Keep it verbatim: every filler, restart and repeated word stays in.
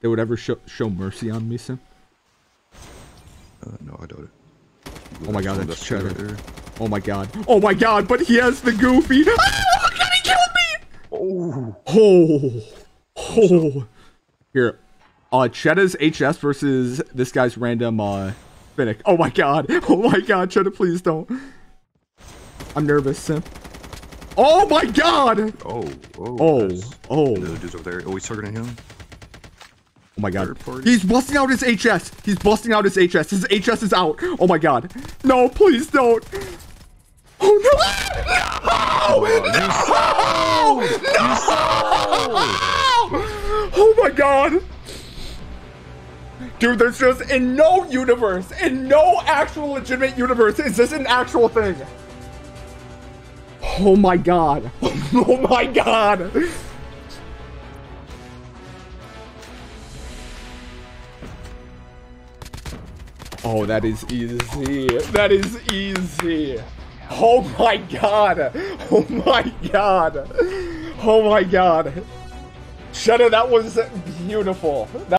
they would ever show, show mercy on me, Sim? Uh, no, I doubt it. Oh my god, that's Cheddar. Right there. Oh my god. Oh my god, but he has the Goofy. Oh my god, he killed me! Oh. Oh. Oh. Here. Uh, Cheddar's H S versus this guy's random, uh, Finnick. Oh my god. Oh my god, Cheddar, please don't. I'm nervous, Sim. Oh my god! Oh, oh. Oh, nice. Oh. The dude's over there. Oh, he's targeting him. Oh my god. He's busting out his H S. He's busting out his H S. His H S is out. Oh my god. No, please don't. Oh no. No! No! No! Oh my god. Dude, there's just in no universe, in no actual legitimate universe, is this an actual thing? Oh my god. Oh my god. Oh, that is easy. That is easy. Oh my god. Oh my god. Oh my god. Shadow, that was beautiful. That